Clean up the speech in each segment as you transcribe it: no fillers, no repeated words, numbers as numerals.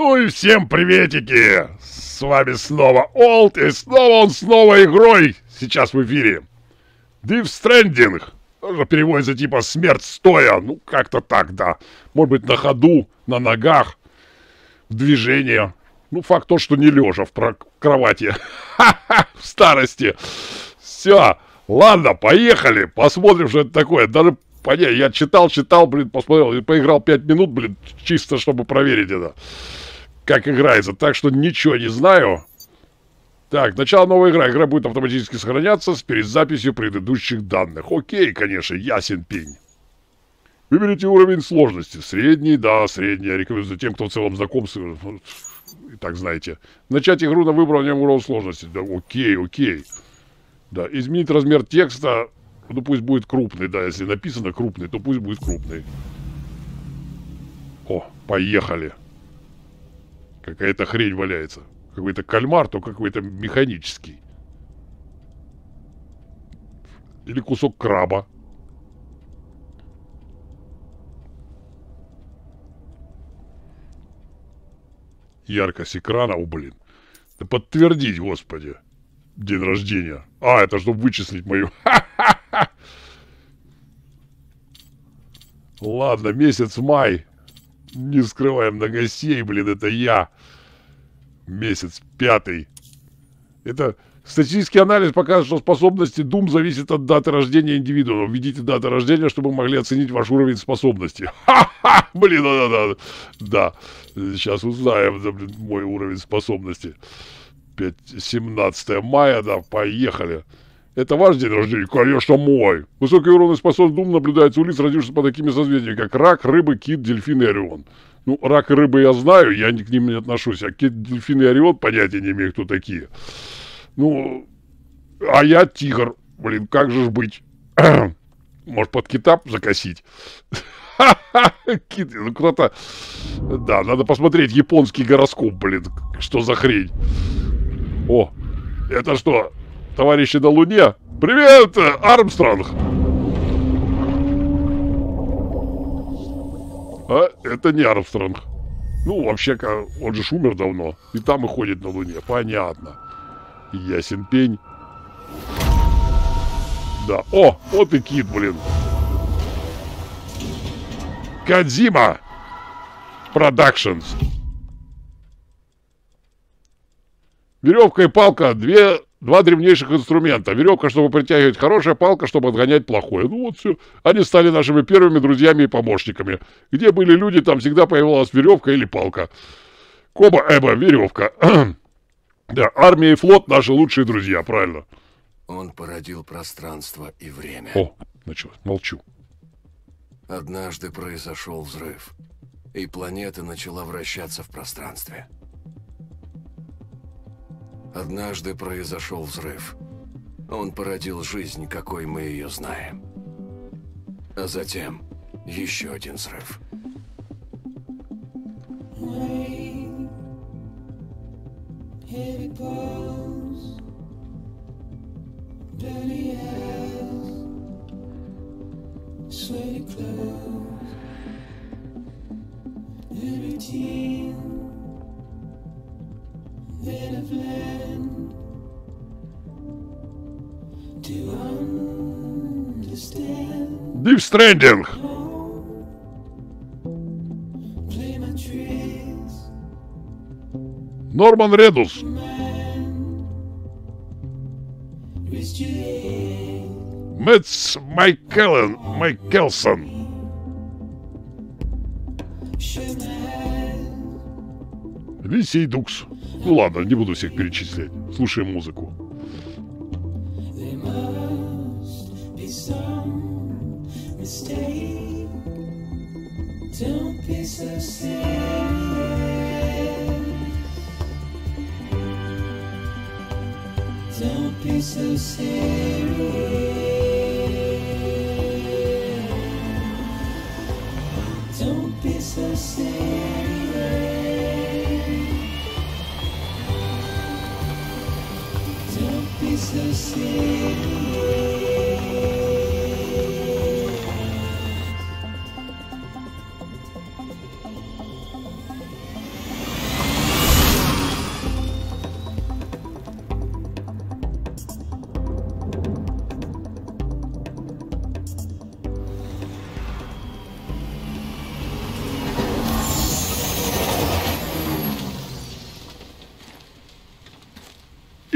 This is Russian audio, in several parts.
Ну и всем приветики! С вами снова Олд, и снова он с новой игрой сейчас в эфире. Death Stranding, тоже переводится типа «Смерть стоя», ну как-то так, да. Может быть, на ходу, на ногах, в движении. Ну факт то, что не лежа в кровати, в старости. Все, ладно, поехали, посмотрим, что это такое. Даже понятно, я читал, блин, посмотрел и поиграл 5 минут, блин, чисто чтобы проверить это, как играется. Так что ничего не знаю. Так, начало новой игры. Игра будет автоматически сохраняться с перезаписью предыдущих данных. Окей, конечно, ясен пень. Выберите уровень сложности. Средний, да, средний. Я рекомендую тем, кто в целом знаком с... И так знаете. Начать игру на выбранном уровне сложности. Да, окей. Да, изменить размер текста... Ну пусть будет крупный, да, если написано крупный, то пусть будет крупный. О, поехали. Какая-то хрень валяется. Какой-то кальмар, то какой-то механический. Или кусок краба. Яркость экрана, о блин. Да подтвердить, господи. День рождения. А, это чтобы вычислить мою... Ладно, месяц май. Не скрываем многосей, блин, это я. Месяц пятый. Это статистический анализ показывает, что способности Doom зависят от даты рождения индивидуума. Введите дату рождения, чтобы могли оценить ваш уровень способности. Ха-ха! Блин, да. Сейчас узнаем, да, блин, мой уровень способности. 17 мая, да, поехали. Это ваш день рождения? Конечно, мой. Высокий уровень способности Doom наблюдается у лиц, родившихся по такими созвездиями, как рак, рыба, кит, дельфин и орион. Ну, рак и рыбы я знаю, я к ним не отношусь, а кит, дельфин и орион понятия не имею, кто такие. Ну, а я тигр. Блин, как же ж быть? Может, под кита закосить? Кит, ну кто-то... Да, надо посмотреть японский гороскоп, блин. Что за хрень? О, это что... Товарищи на Луне. Привет, Армстронг! А, это не Армстронг. Ну, вообще-то, он же умер давно. И там и ходит на Луне. Понятно. Ясен пень. Да. О, вот и кит, блин. Кодзима Продакшнс. Веревка и палка. Два древнейших инструмента. Веревка, чтобы притягивать хорошее, палка, чтобы отгонять плохое. Ну вот все. Они стали нашими первыми друзьями и помощниками. Где были люди, там всегда появлялась веревка или палка. Коба, эба, веревка. Да, армия и флот наши лучшие друзья, правильно. Он породил пространство и время. О, началось. Молчу. Однажды произошел взрыв, и планета начала вращаться в пространстве. Однажды произошел взрыв. Он породил жизнь, какой мы ее знаем. А затем еще один взрыв. Death Stranding. Норман Ридус. Мадс Миккельсен. Лео Сейду. Ну ладно, не буду всех перечислять. Слушаем музыку.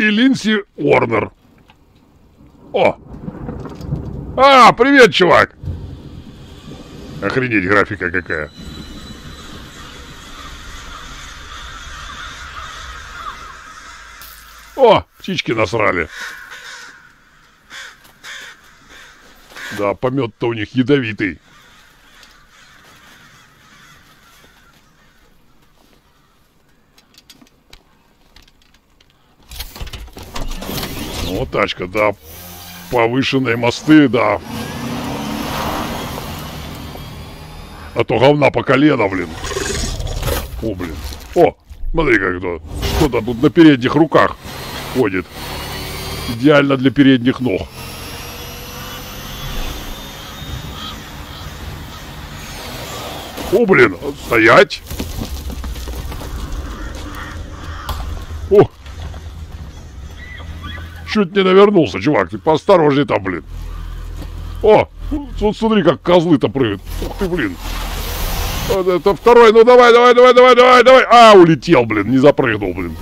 и Линзи Уорнер. О! А, привет, чувак! Охренеть, графика какая. О, птички насрали. Да, помет-то у них ядовитый. Ну, тачка, да. Повышенные мосты, да. А то говна по колено, блин. О, блин. О, смотри, как то что-то тут на передних руках ходит. Идеально для передних ног. О, блин, стоять. О. Чуть не навернулся, чувак. Ты поосторожней там, блин. О, вот смотри, как козлы-то прыгают. Ух ты, блин. Вот это второй. Ну, давай, давай, давай, давай, давай, давай. А, улетел, блин. Не запрыгнул, блин.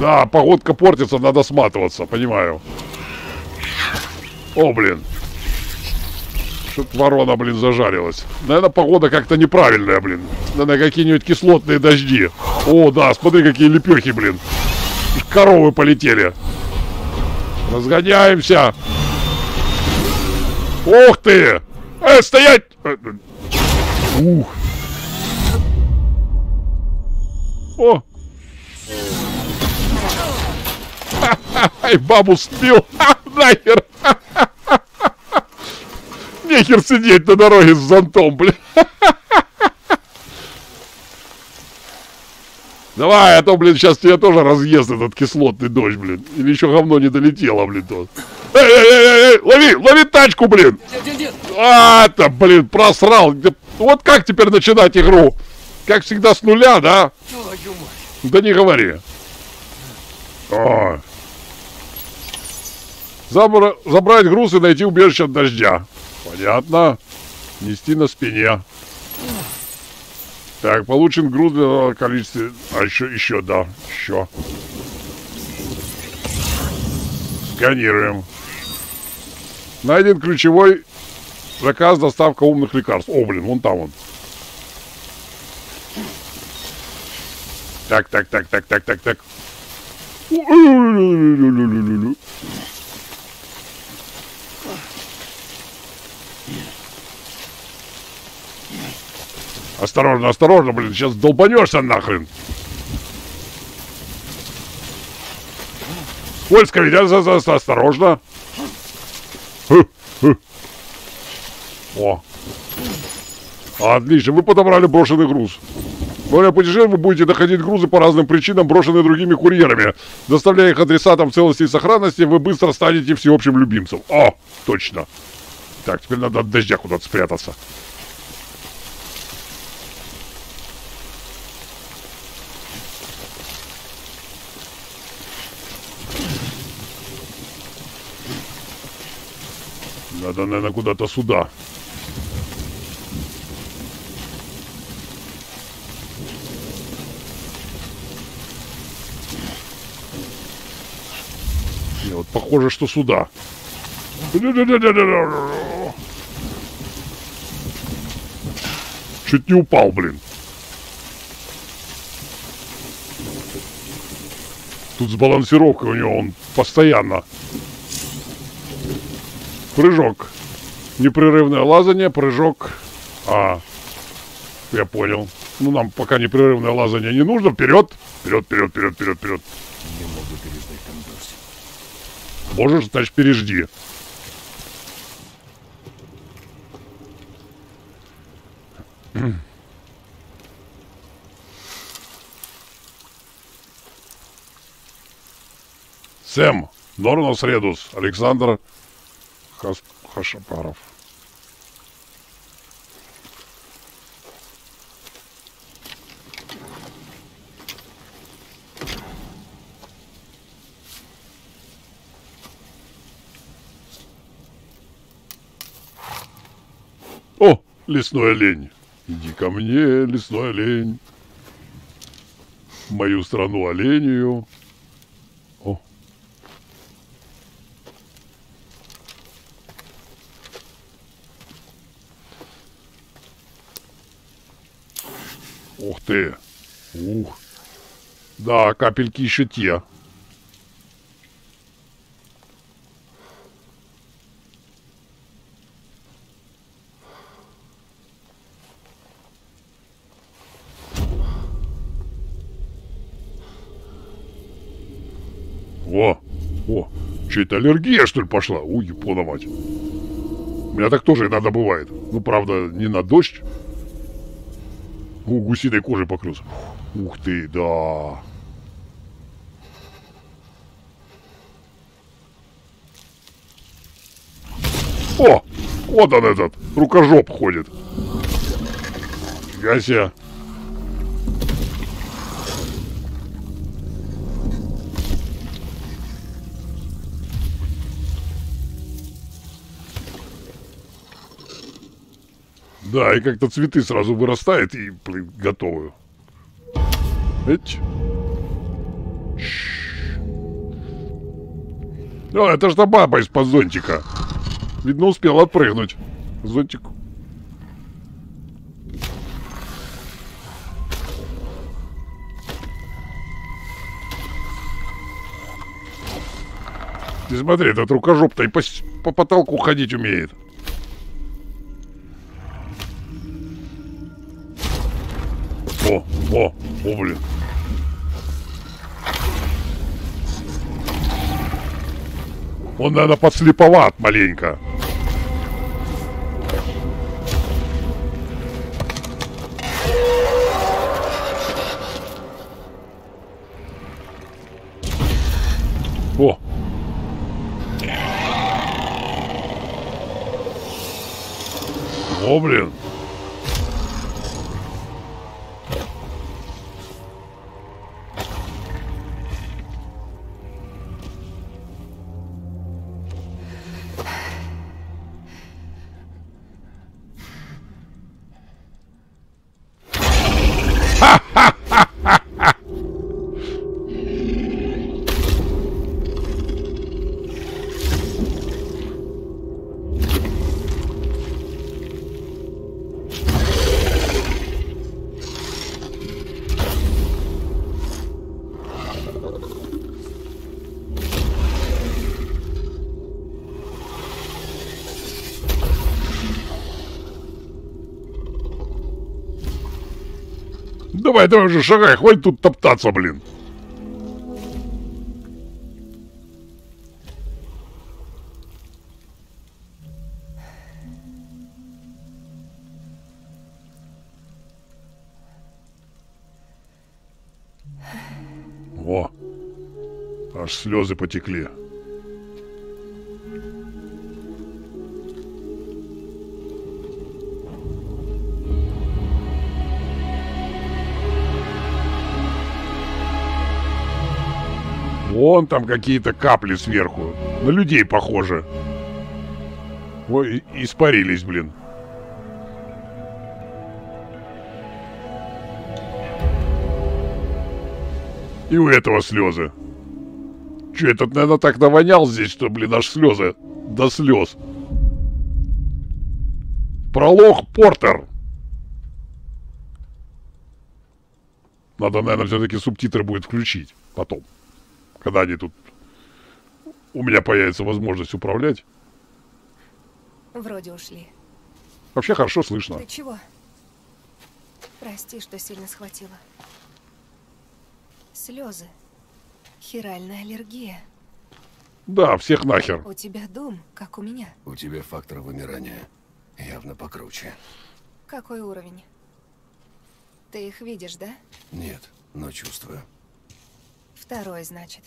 Да, погодка портится, надо сматываться, понимаю. О, блин. Что-то ворона, блин, зажарилась. Наверное, погода как-то неправильная, блин. Наверное, какие-нибудь кислотные дожди. О, да, смотри, какие лепехи, блин. Коровы полетели. Разгоняемся. Ух ты! Стоять! Ух. О! Ха-ха-ха! Бабу спил! Нахер! Нехер сидеть на дороге с зонтом, блин. Давай, а то, блин, сейчас тебя тоже разъест этот кислотный дождь, блин. Или еще говно не долетело, блин, то. Эй, лови, лови тачку, блин. А-то, блин, просрал. Вот как теперь начинать игру? Как всегда с нуля, да? Да не говори. О. Забрать груз и найти убежище от дождя. Понятно. Нести на спине. Так, получен груз для количества... А еще, да, еще. Сканируем. Найден ключевой заказ доставка умных лекарств. О, блин, вон там он. Так, так, так, так, так, так, так. Осторожно, осторожно, блин, сейчас долбанешься нахрен. Скользко, ведь, осторожно. О. Отлично, вы подобрали брошенный груз. Во время путешествия вы будете находить грузы по разным причинам, брошенные другими курьерами. Доставляя их адресатам в целости и сохранности, вы быстро станете всеобщим любимцем. О, точно. Так, теперь надо от дождя куда-то спрятаться. Надо, наверное, куда-то сюда. Не, вот похоже, что сюда. Чуть не упал, блин. Тут с балансировкой у него он постоянно... Прыжок. Непрерывное лазание, прыжок. А, я понял. Ну, нам пока непрерывное лазание не нужно. Вперед! Вперед, вперед, вперед, вперед, вперед. Не могу переждать там дождь. Можешь, значит, пережди. Сэм, Норман Ридус, Александр... Хашапаров. О, лесной олень. Иди ко мне, лесной олень. мою страну оленью. О. Ух ты. Ух. Да, капельки еще те. О, о, что это, аллергия, что ли, пошла? У, япона мать. У меня так тоже иногда бывает. Ну, правда, не на дождь. У, гусиной кожи покрылся. Ух ты, да. О, вот он этот, рукожоп ходит. Фига себе. Да, и как-то цветы сразу вырастают и готовы. Эть. О, это ж та баба из-под зонтика. Видно, успела отпрыгнуть. Зонтик. Ты смотри, этот рукожоп-то и по потолку ходить умеет. О, блин. Он, наверное, подслеповат маленько. О. О, блин. Давай, давай уже шагай, хватит тут топтаться, блин. О, аж слезы потекли. Вон там какие-то капли сверху. На людей похоже. Ой, испарились, блин. И у этого слезы. Че, этот, наверное, так навонял здесь, что, блин, аж слезы. До слез. Пролог Портер. Надо, наверное, все-таки субтитры будет включить потом. Когда они тут... У меня появится возможность управлять. Вроде ушли. Вообще хорошо слышно. Ты чего? Прости, что сильно схватила. Слезы. Хиральная аллергия. Да, всех нахер. У тебя дом, как у меня. У тебя фактор вымирания явно покруче. Какой уровень? Ты их видишь, да? Нет, но чувствую. Второй, значит.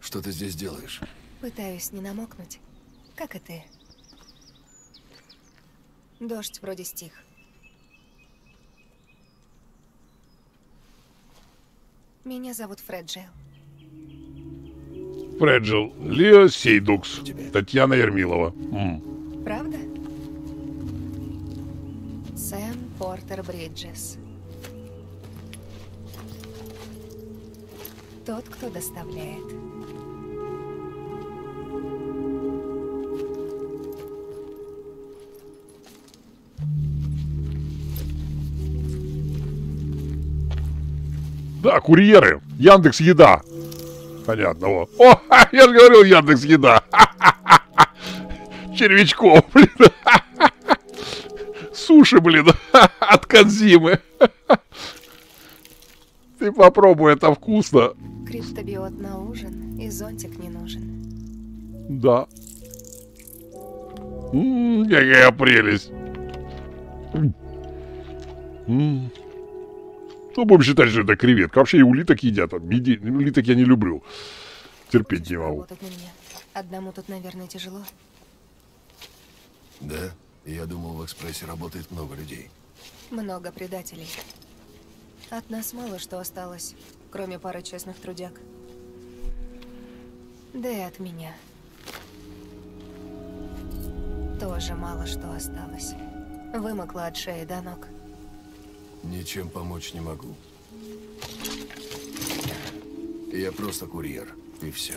Что ты здесь делаешь? Пытаюсь не намокнуть, как и ты. Дождь вроде стих. Меня зовут Фрэджайл. Фрэджайл. Лео Сейду. Татьяна Ермилова. Правда? Сэм Портер Бриджес. тот, кто доставляет. Да, курьеры. Яндекс Еда. Понятно. О, я же говорил, Яндекс Еда. Червячков, блин. Суши, блин, от Кодзимы. Ты попробуй, это вкусно. Криптобиот на ужин, и зонтик не нужен. Да. Какая прелесть. Ну, будем считать, что это креветка. Вообще и улиток едят. Улиток я не люблю. Терпеть не могу. Одному тут, наверное, тяжело. Да? Я думал, в экспрессе работает много людей. Много предателей. От нас мало что осталось, кроме пары честных трудяг. Да и от меня. Тоже мало что осталось. Вымокла от шеи до ног. Ничем помочь не могу. Я просто курьер, и все.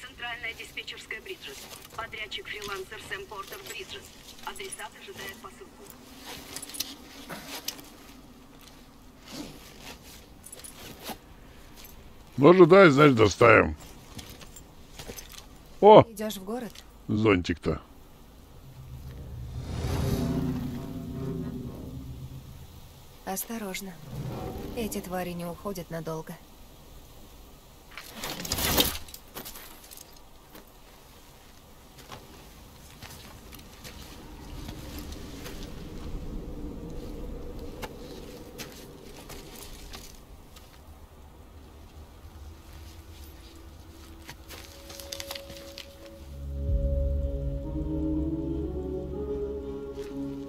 Центральная диспетчерская Бриджес. Подрядчик-фрилансер Сэм Портер Бриджес. Адресат ожидает посылку. Ну, ожидай, значит, доставим. О! Идешь в город? Зонтик-то. Осторожно. Эти твари не уходят надолго.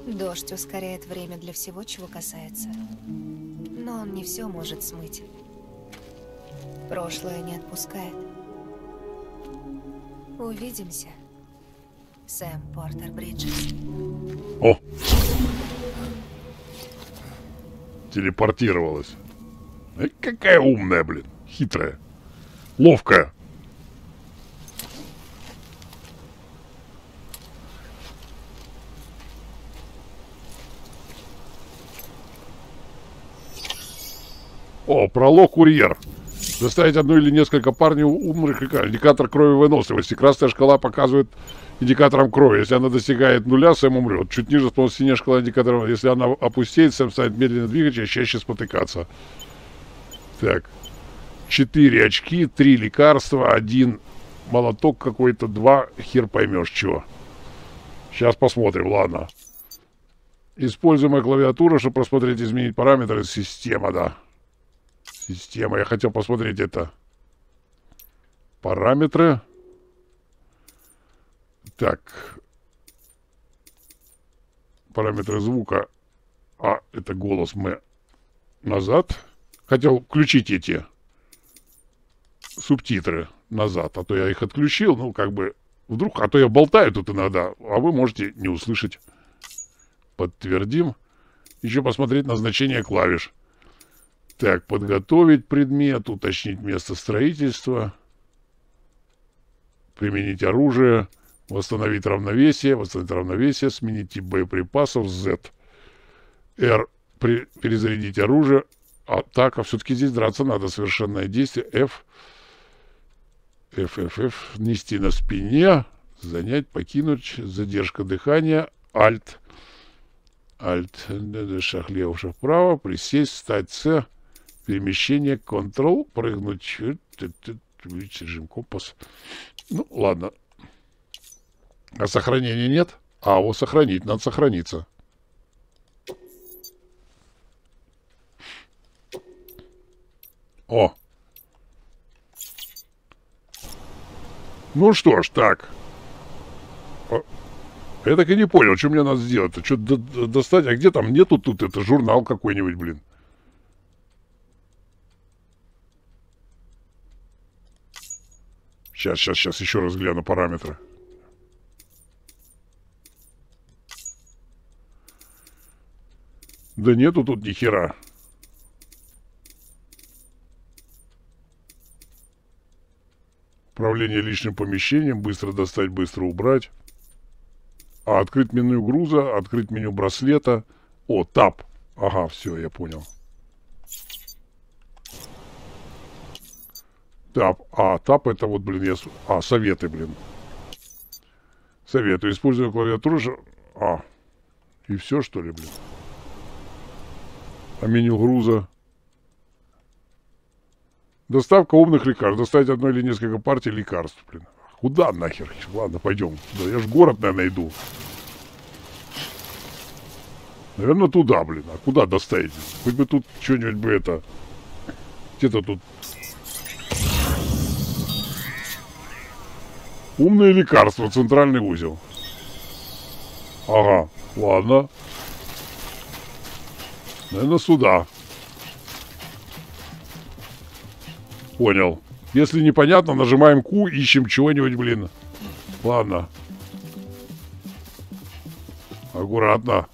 Дождь ускоряет время для всего, чего касается. Но он не все может смыть. Прошлое не отпускает. Увидимся, Сэм Портер Бриджес. О! Телепортировалась. Какая умная, блин. Хитрая. Ловкая. О, пролог курьер. Доставить одну или несколько парней умных река. Индикатор крови выносливости. Красная шкала показывает индикатором крови. Если она достигает нуля, Сэм умрет. Чуть ниже сполз синяя шкала индикатора. Если она опустеет, Сэм станет медленно двигаться, а чаще спотыкаться. Так. 4 очки, 3 лекарства, 1 молоток какой-то, 2 хер поймешь чего. Сейчас посмотрим, ладно. Используемая клавиатура, чтобы просмотреть и изменить параметры. Система, да. Система. Я хотел посмотреть это. Параметры. Так. Параметры звука. А, это голос мы назад. Хотел включить эти субтитры назад. А то я их отключил. Ну, как бы, вдруг. А то я болтаю тут иногда. А вы можете не услышать. Подтвердим. Еще посмотреть назначение клавиш. Так, подготовить предмет, уточнить место строительства, применить оружие, восстановить равновесие, сменить тип боеприпасов, Z, R, перезарядить оружие, атака, все-таки здесь драться надо, совершенное действие, F, нести на спине, занять, покинуть, задержка дыхания, Alt, шаг лево, шаг вправо, присесть, встать, С, перемещение, контрол, прыгнуть, режим компас. Ну, ладно. А сохранения нет? А, вот сохранить, надо сохраниться. О! Ну что ж, так. Я так и не понял, что мне надо сделать-то. Что-то достать, а где там? Нету тут, это журнал какой-нибудь, блин. Сейчас, еще раз гляну параметры. Да нету тут ни хера. Управление личным помещением, быстро достать, быстро убрать. А открыть меню груза, открыть меню браслета. О, тап. Ага, все, я понял. Тап. А, тап это вот, блин, я... А, советы, блин. Советы. Используя клавиатуру... А. И все, что ли, блин? А меню груза... Доставка умных лекарств. Доставить одну или несколько партий лекарств, блин. Куда нахер? Ладно, пойдем. Да я ж город, наверное, иду. Наверное, туда, блин. А куда доставить? Хоть бы тут что-нибудь бы это... Где-то тут... Умные лекарства. Центральный узел. Ага. Ладно. Наверное, сюда. Понял. Если непонятно, нажимаем Q, ищем чего-нибудь, блин. Ладно. Аккуратно.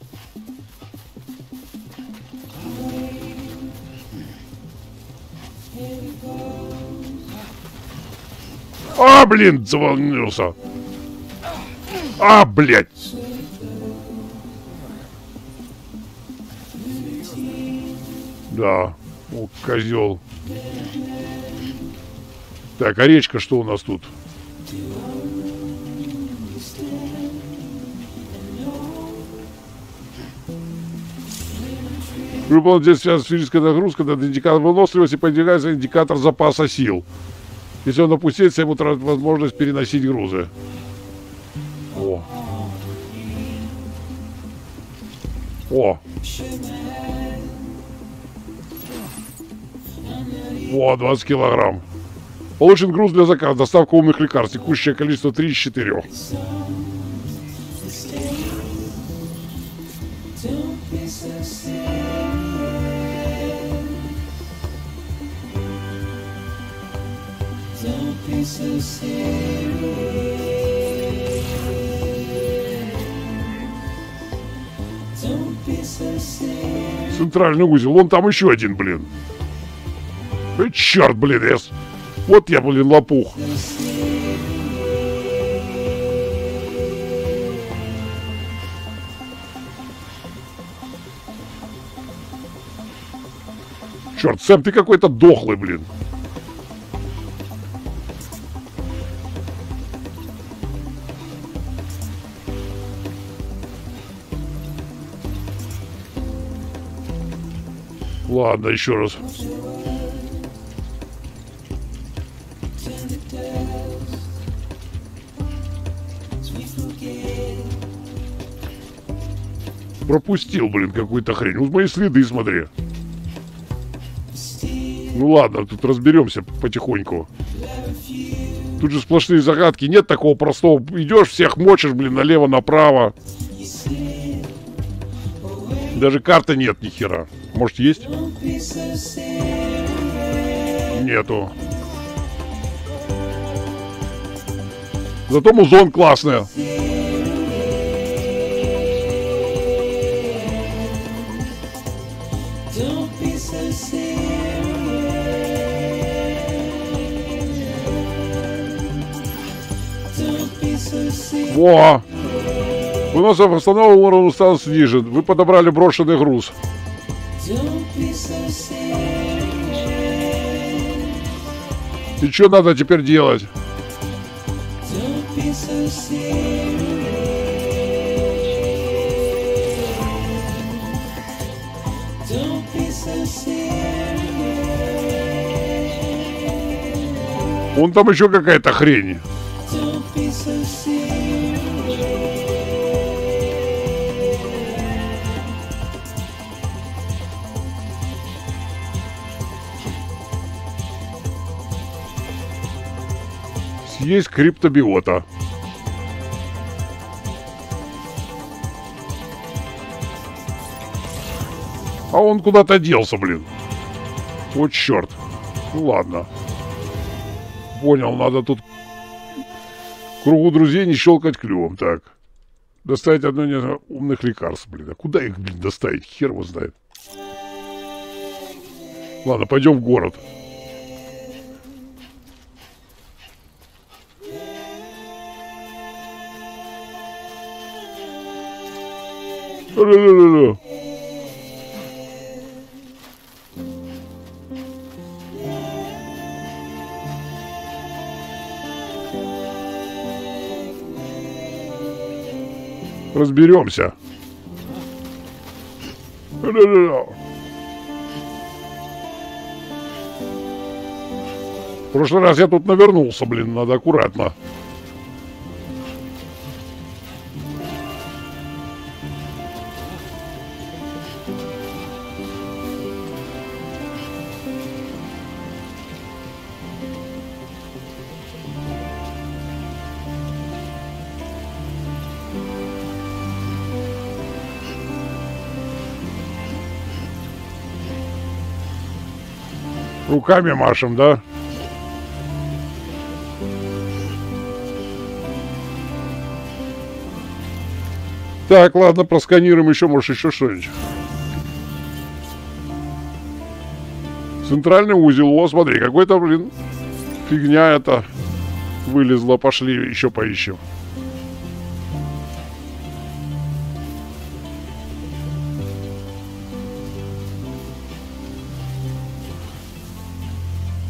А, блин, заволнился. А, блядь. Да. О, козел. Так, а речка что у нас тут? Выполнить здесь связана физическая нагрузка, это индикатор выносливости, подвигается индикатор запаса сил. Если он опустится, ему будет возможность переносить грузы. О. О. О, 20 килограмм. Получен груз для заказа. Доставка умных лекарств. Текущее количество 3 из 4. Центральный узел. Вон там еще один, блин. Эй, черт, блин, я... Вот я, блин, лопух. Черт, Сэм, ты какой-то дохлый, блин. Ладно, еще раз. Пропустил, блин, какую-то хрень. Вот мои следы, смотри. Ну ладно, тут разберемся потихоньку. Тут же сплошные загадки. Нет такого простого. Идешь, всех мочишь, блин, налево, направо. Даже карты нет ни хера. Может, есть? Нету. Зато музон классная. Во! Выносов восстановлен, уровень устан снижен. Вы подобрали брошенный груз. И что надо теперь делать? Вон там еще какая-то хрень. Съесть криптобиота. А он куда-то делся, блин. Вот черт. Ну ладно. Понял, надо тут в кругу друзей не щелкать клювом. Так. Доставить одно из умных лекарств, блин. А куда их, блин, доставить? Хер его знает. Ладно, пойдем в город. Разберемся. В прошлый раз я тут навернулся, блин, надо аккуратно. Руками машем, да? Так, ладно, просканируем еще, может, еще что-нибудь. Центральный узел. О, смотри, какой-то, блин, фигня это вылезла. Пошли, еще поищем.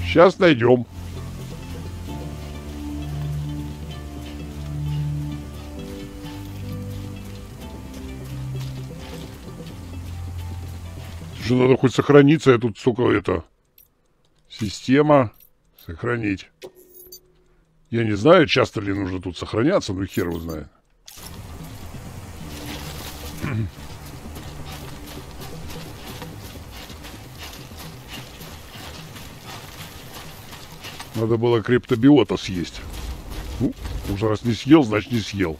Сейчас найдем. Что надо хоть сохраниться, я тут, сука, это... Система. Сохранить. Я не знаю, часто ли нужно тут сохраняться, но хер его знает. Надо было криптобиота съесть. Ну, уже раз не съел, значит не съел.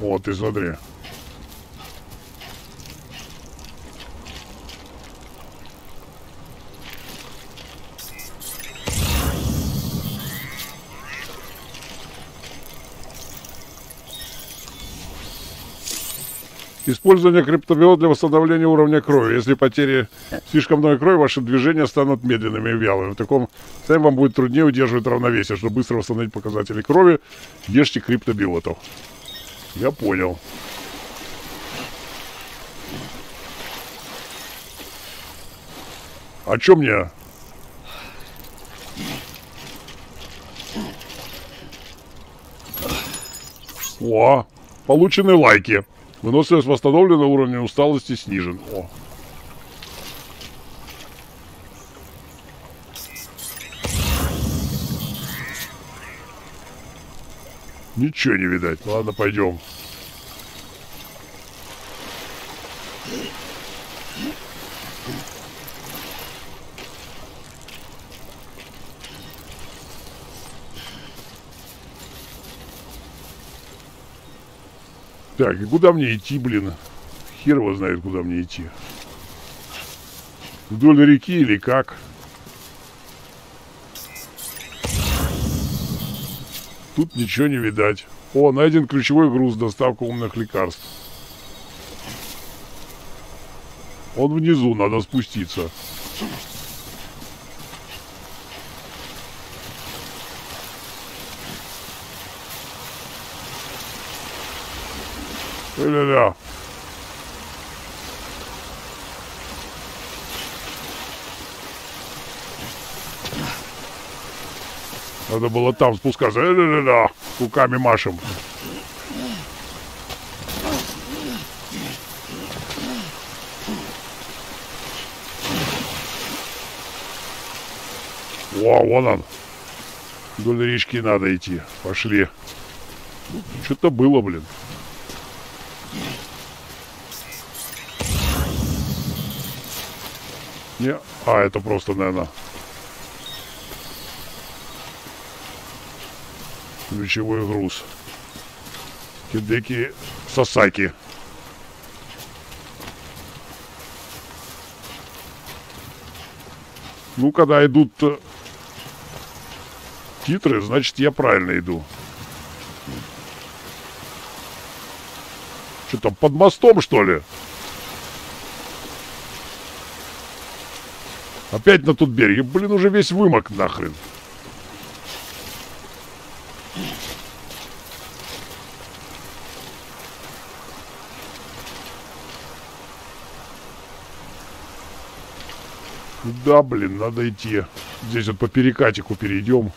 Вот, и смотри. Использование криптобиот для восстановления уровня крови. Если потери слишком много крови, ваши движения станут медленными и вялыми. В таком состоянии вам будет труднее удерживать равновесие. Чтобы быстро восстановить показатели крови, ешьте криптобиотов. Я понял. А чё мне? О, получены лайки. Выносливость восстановлена, уровень усталости снижен. О. Ничего не видать. Ладно, пойдем. Так, и куда мне идти, блин? Хер его знает, куда мне идти. Вдоль реки или как? Тут ничего не видать. О, найден ключевой груз, доставка умных лекарств. Он внизу, надо спуститься. Ля-ля-ля. Надо было там спускаться. Ля-ля-ля-ля. Руками машем. О, вон он. Вдоль речки надо идти. Пошли. Что-то было, блин. Не... А, это просто, наверное, ключевой груз. Хидеки Сасаки. Ну, когда идут титры, значит, я правильно иду. Что там, под мостом, что ли? Опять на тот берег. Я, блин, уже весь вымок нахрен. Да, блин, надо идти. Здесь вот по перекатику перейдем.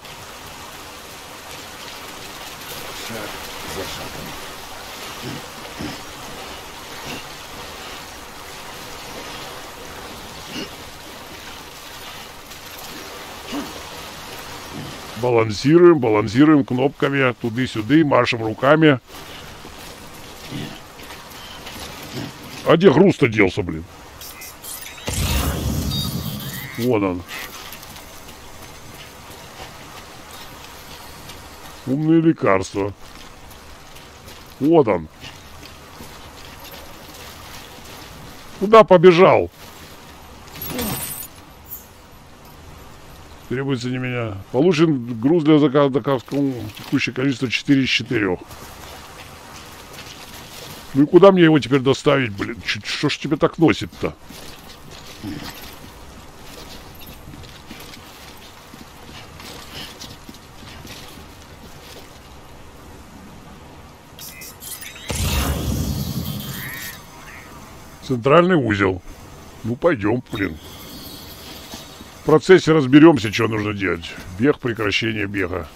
Балансируем, балансируем кнопками туды-сюды, машем руками. А где груз-то делся, блин? Вон он. Умные лекарства. Вот он. Куда побежал? Требуется не меня. Получен груз для заказа. Текущее количество 4 из 4. Ну и куда мне его теперь доставить, блин? Что ж тебе так носит-то? Центральный узел. Ну пойдем, блин. В процессе разберемся, что нужно делать. Бег, прекращение бега.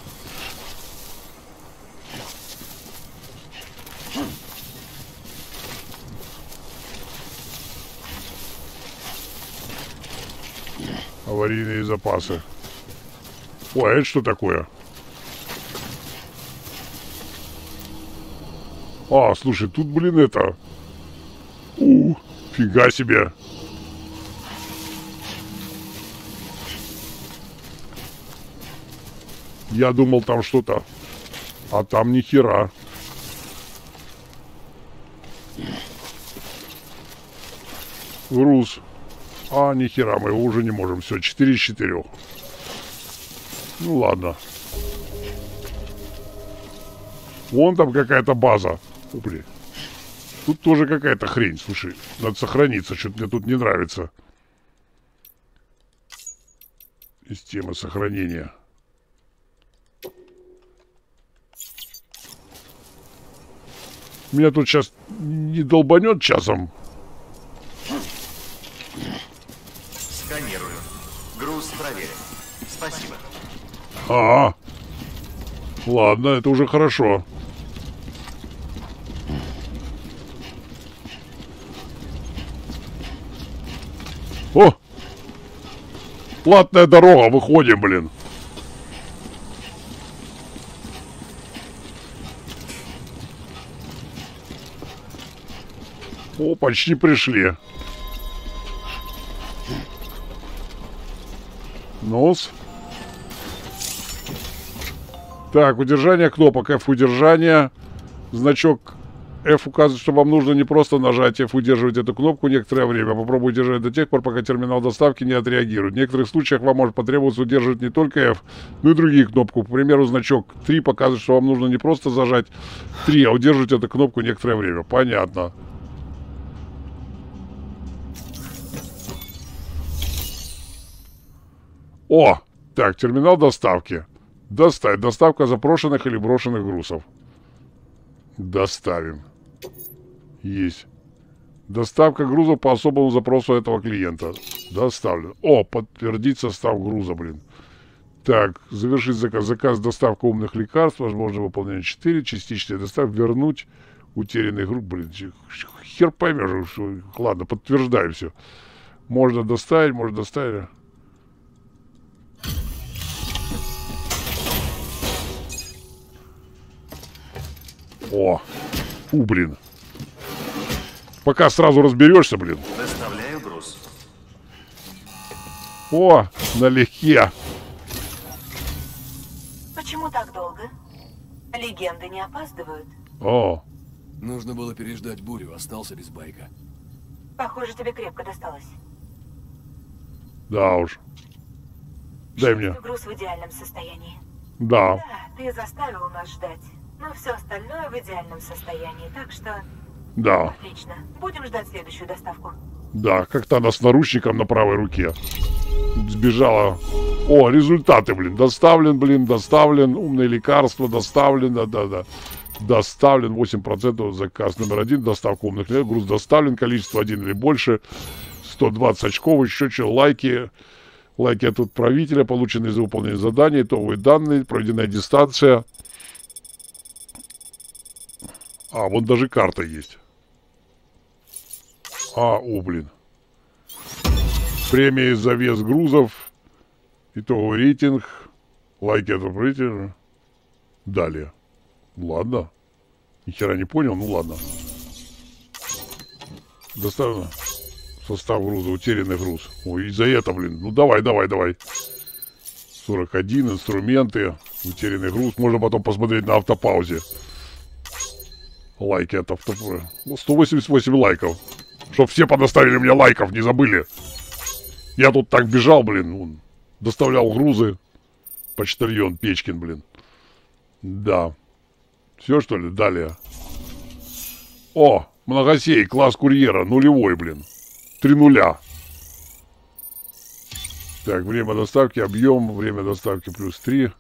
Аварийные запасы. Ой, а это что такое? А, слушай, тут, блин, это... Фига себе. Я думал, там что-то. А там ни хера. Груз. А, ни хера, мы его уже не можем. Все, 4 из 4. Ну ладно. Вон там какая-то база. Блин. Тут тоже какая-то хрень, слушай. Надо сохраниться, что-то мне тут не нравится. Система сохранения. Меня тут сейчас не долбанет часом. Сканирую. Груз проверен. Спасибо. А-а-а. Ладно, это уже хорошо. О! Платная дорога, выходим, блин. О, почти пришли. Нос. Так, удержание кнопок. F удержание. Значок F указывает, что вам нужно не просто нажать F, удерживать эту кнопку некоторое время. Попробуйте держать до тех пор, пока терминал доставки не отреагирует. В некоторых случаях вам может потребоваться удерживать не только F, но и другие кнопки. К примеру, значок 3 показывает, что вам нужно не просто зажать 3, а удерживать эту кнопку некоторое время. Понятно. О! Так, терминал доставки. Доставить. Доставка запрошенных или брошенных грузов. Доставим. Есть. Доставка груза по особому запросу этого клиента. Доставлен. О, подтвердить состав груза, блин. Так, завершить заказ. Заказ доставка умных лекарств. Возможно, выполнение 4. Частичная доставка. Вернуть утерянный груз. Блин, хер поймешь. Ладно, подтверждаем все. Можно доставить, можно доставить. О, блин. Пока сразу разберешься, блин. Доставляю груз. О, налегке. Почему так долго? Легенды не опаздывают. О. Нужно было переждать бурю, остался без байка. Похоже, тебе крепко досталось. Да уж. Дай мне. Груз в идеальном состоянии. Да. Да, ты заставил нас ждать. Но все остальное в идеальном состоянии, так что... Да. Отлично. Будем ждать следующую доставку. Да, как-то она с наручником на правой руке сбежала. О, результаты, блин. Доставлен, блин, доставлен. Умные лекарства, доставлен, да-да-да. Доставлен 8%, заказ номер 1, доставка умных лекарств. Груз доставлен, количество 1 или больше. 120 очков, еще что, лайки. Лайки от отправителя, полученные за выполнение заданий, итоговые данные, пройденная дистанция. А, вон даже карта есть. А, о, блин. Премии за вес грузов, итоговый рейтинг, лайки от отправителя. Далее. Ладно. Ни хера не понял, ну ладно. Доставлено. Состав груза, утерянный груз. Ой, и за это, блин. Ну давай, давай, давай. 41, инструменты, утерянный груз. Можно потом посмотреть на автопаузе. Лайки от автопаузе. 188 лайков. Чтоб все подоставили мне лайков, не забыли. Я тут так бежал, блин. Доставлял грузы. Почтальон Печкин, блин. Да. Все, что ли? Далее. О, многосей, класс курьера, нулевой, блин. 3 нуля. Так, время доставки, объем, время доставки плюс 3.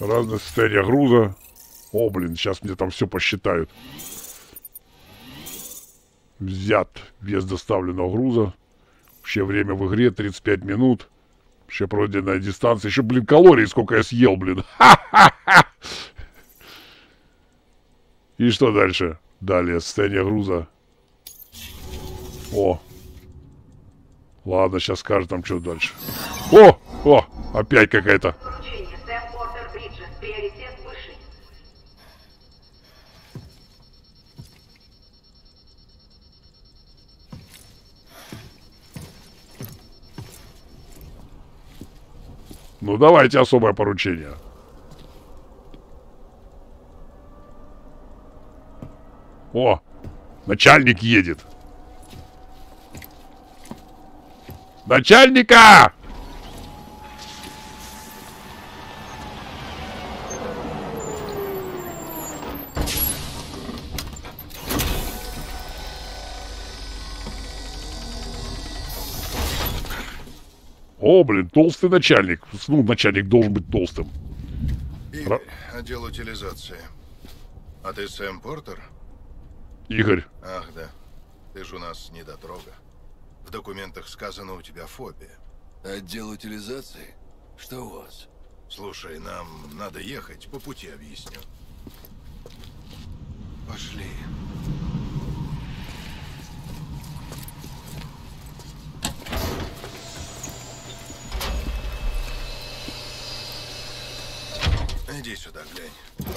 Разное состояние груза. О, блин, сейчас мне там все посчитают. Взят вес доставленного груза. Вообще время в игре 35 минут. Вообще пройденная дистанция. Еще, блин, калорий сколько я съел, блин. Ха-ха-ха. И что дальше? Далее, состояние груза. О. Ладно, сейчас скажет там, что дальше. О! О! Опять какая-то. Поручение Сэм Портер Бриджес. Приоритет выше. Ну, давайте особое поручение. О, начальник едет. Начальника! О, блин, толстый начальник. Ну, начальник должен быть толстым. Игорь, отдел утилизации. А ты Сэм Портер? Игорь. Ах, да. Ты ж у нас недотрога. В документах сказано, у тебя фобия. Отдел утилизации? Что у вас? Слушай, нам надо ехать. По пути объясню. Пошли. Иди сюда, глянь.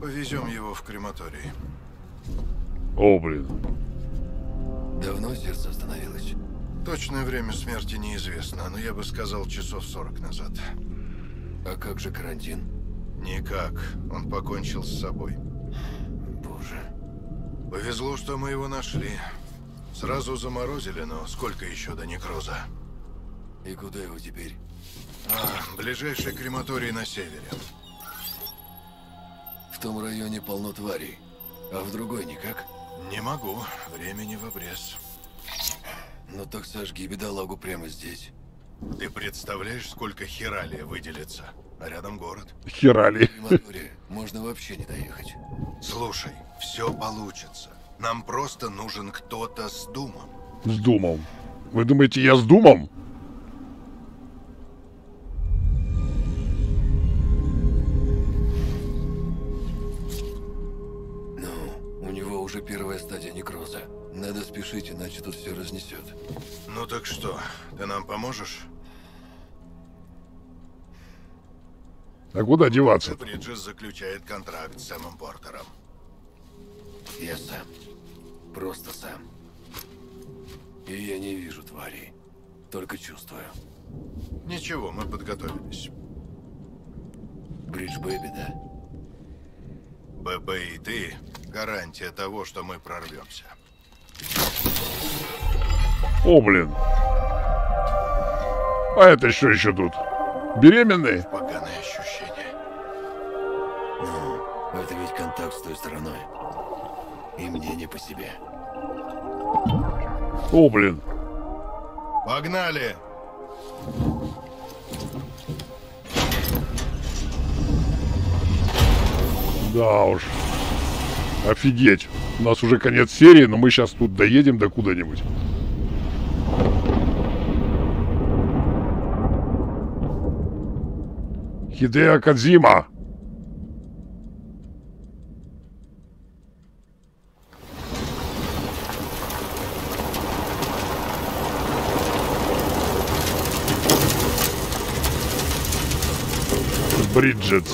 Повезем его в крематорий. О, блин. Давно сердце остановилось? Точное время смерти неизвестно, но я бы сказал, часов 40 назад. А как же карантин? Никак. Он покончил с собой. Боже. Повезло, что мы его нашли. Сразу заморозили, но сколько еще до некроза? И куда его теперь? А, ближайший крематорий на севере. В том районе полно тварей, а в другой никак? Не могу, времени в обрез. Ну так сожги бедолагу прямо здесь. Ты представляешь, сколько хералия выделится? А рядом город. Хералия. В моторе можно вообще не доехать. Слушай, все получится. Нам просто нужен кто-то с думом. С думом? Вы думаете, я с думом? Уже первая стадия некроза. Надо спешить, иначе тут все разнесет. Ну так что, ты нам поможешь? А куда деваться? Бриджес заключает контракт с Сэмом Портером. Я сам. Просто сам. И я не вижу тварей. Только чувствую. Ничего, мы подготовились. Бридж Бэби, да? ББ и ты – гарантия того, что мы прорвемся. О, блин. А это что еще тут? Беременные? Поганое ощущение. Ну, это ведь контакт с той стороной. И мне не по себе. О, блин. Погнали! Да уж. Офигеть. У нас уже конец серии, но мы сейчас тут доедем до куда-нибудь. Хидео Кодзима. Бриджет.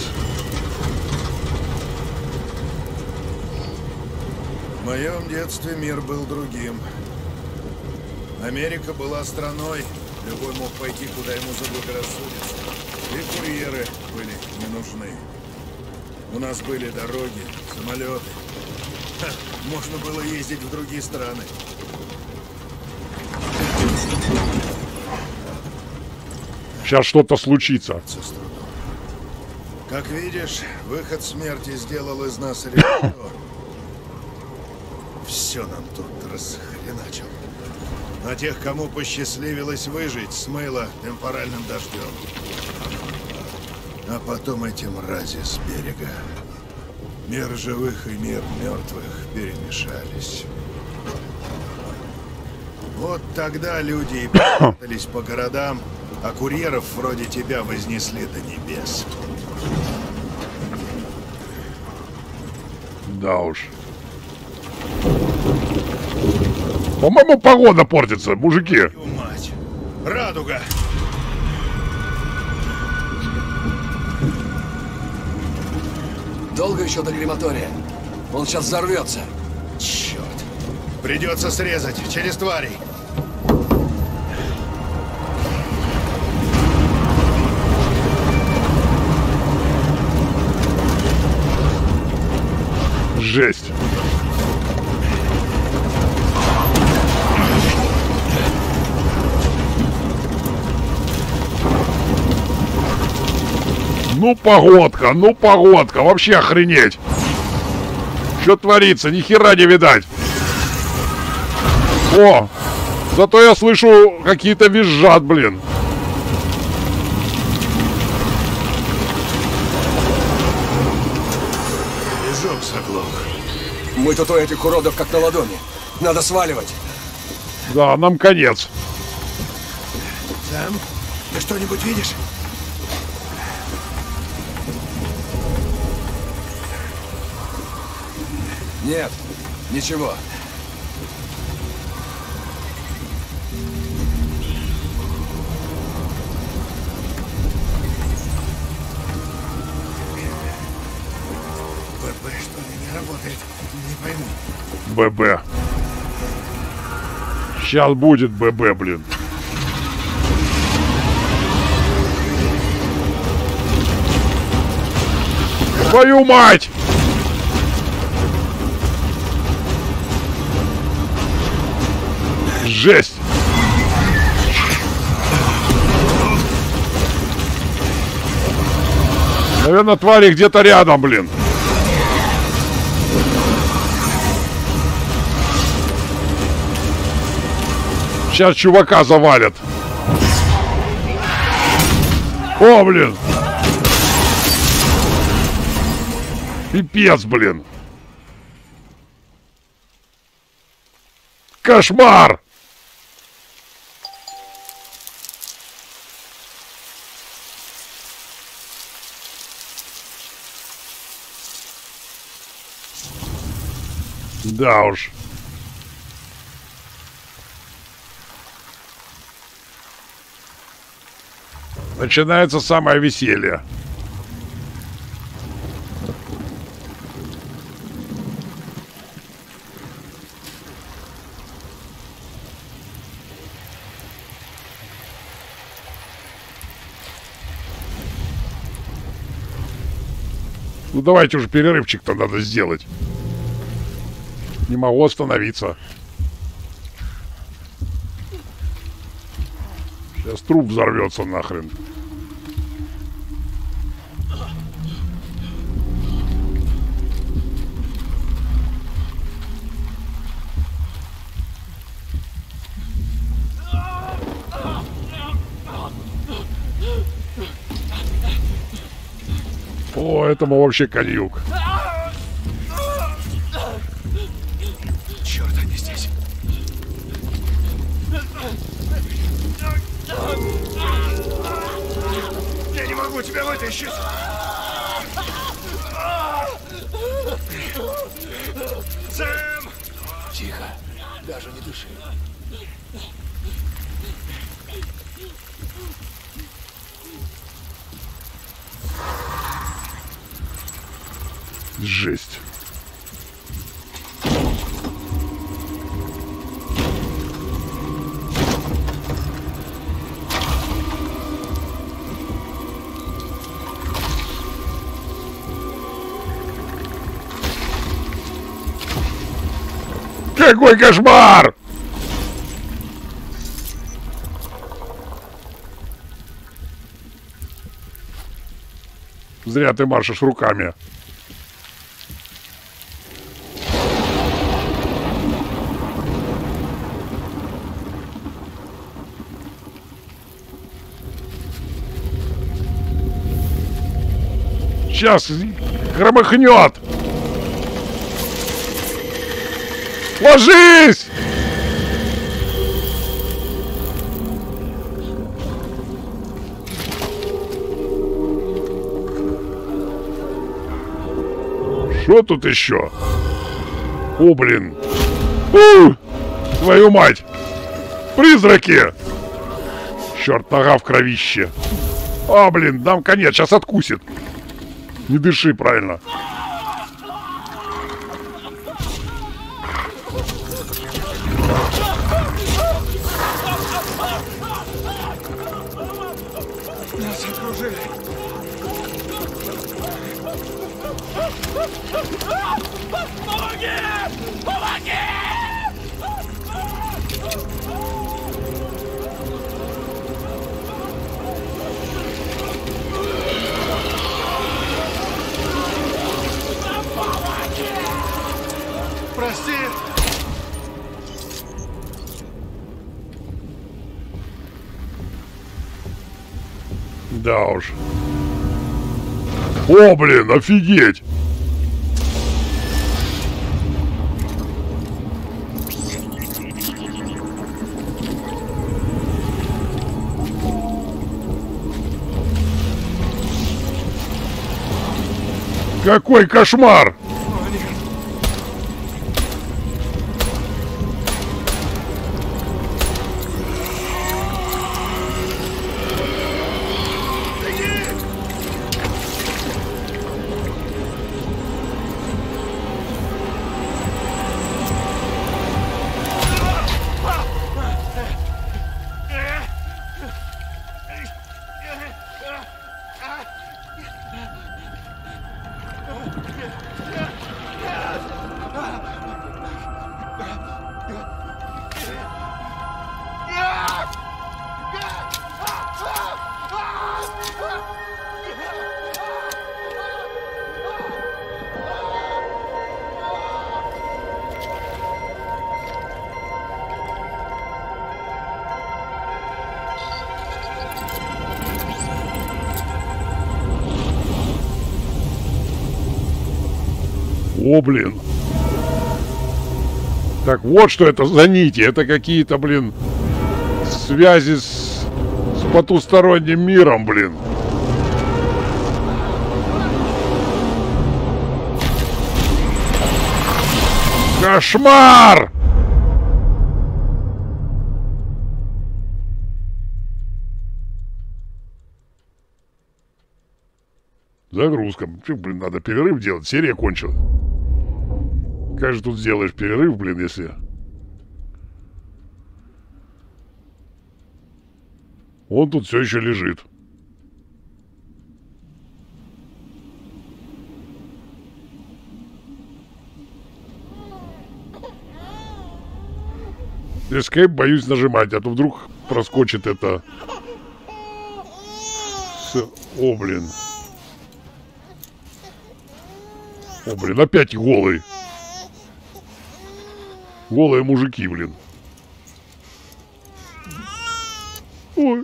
В моем детстве мир был другим. Америка была страной, любой мог пойти, куда ему заблагорассудится. И курьеры были не нужны. У нас были дороги, самолеты. Ха, можно было ездить в другие страны. Сейчас что-то случится. Как видишь, выход смерти сделал из нас ребенка. Все нам тут расхреначил. А тех, кому посчастливилось выжить, смыло темпоральным дождем. А потом эти мрази с берега. Мир живых и мир мертвых перемешались. Вот тогда люди и попадались по городам, а курьеров вроде тебя вознесли до небес. Да уж. По-моему, погода портится, мужики. Мать. Радуга. Долго еще до крематория. Он сейчас взорвется. Черт. Придется срезать через тварей. Жесть. Ну погодка, вообще охренеть. Что творится, ни хера не видать. О, зато я слышу, какие-то визжат, блин. Мы тут у этих уродов как на ладони. Надо сваливать. Да, нам конец. Сэм, ты что-нибудь видишь? Нет, ничего. ББ что-ли не работает? Не пойму. ББ. Сейчас будет ББ, блин. Твою мать! Жесть! Наверное, твари где-то рядом, блин. Сейчас чувака завалят. О, блин. Пипец, блин. Кошмар. Да уж. Начинается самое веселье. Ну давайте уже перерывчик-то надо сделать. Не могу остановиться. Сейчас труп взорвется нахрен. О, этому вообще конюк. Черт, они здесь. Я не могу тебя вытащить. Сэм! Тихо. Даже не дыши. Жесть. Какой кошмар! Зря ты машешь руками. Сейчас громыхнет. Ложись! Что тут еще? О, блин. У! Твою мать! Призраки! Черт, нога в кровище. А, блин, дам конец, сейчас откусит. Не дыши, правильно. Нас окружили. Помоги! Помоги! Прости! Да уж. О, блин, офигеть! Какой кошмар! О, блин. Так вот, что это за нити. Это какие-то, блин, связи с потусторонним миром, блин. Кошмар! Загрузка. Блин, надо перерыв делать. Серия кончилась. Как же тут сделаешь перерыв, блин, если... Он тут все еще лежит. Escape боюсь нажимать, а то вдруг проскочит это... О, блин. О, блин, опять голый. Голые мужики, блин. Ой,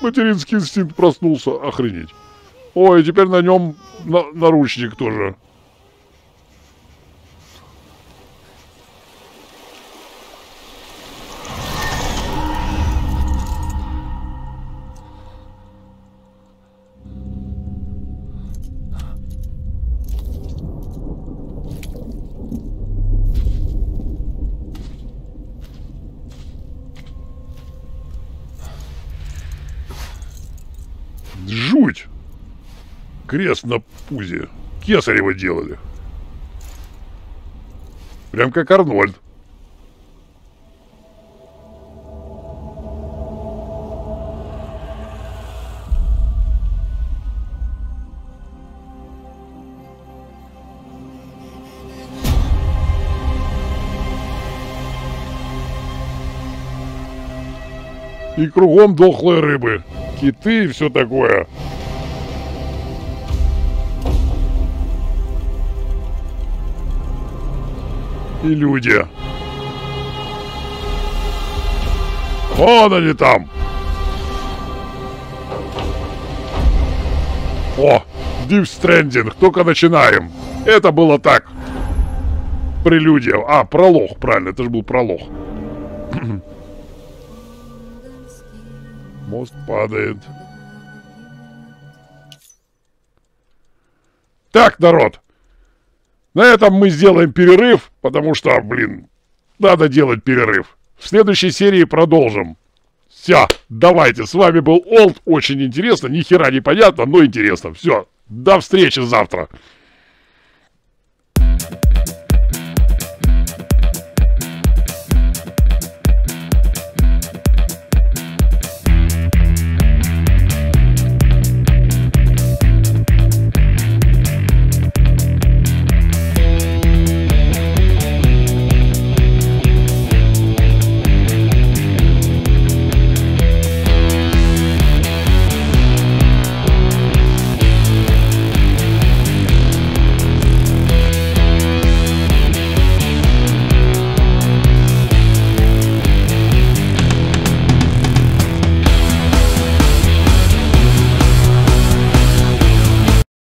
материнский инстинкт проснулся. Охренеть. Ой, теперь на нем наручник тоже. Крест на пузе. Кесарево делали. Прям как Арнольд. И кругом дохлые рыбы, киты и все такое. И люди. Вон они там. О, Death Stranding, только начинаем. Это было так. Прелюдия. А, пролог, правильно, это же был пролог. Мост падает. Так, народ. На этом мы сделаем перерыв, потому что, блин, надо делать перерыв. В следующей серии продолжим. Все, давайте. С вами был Олд. Очень интересно. Ни хера не понятно, но интересно. Все. До встречи завтра.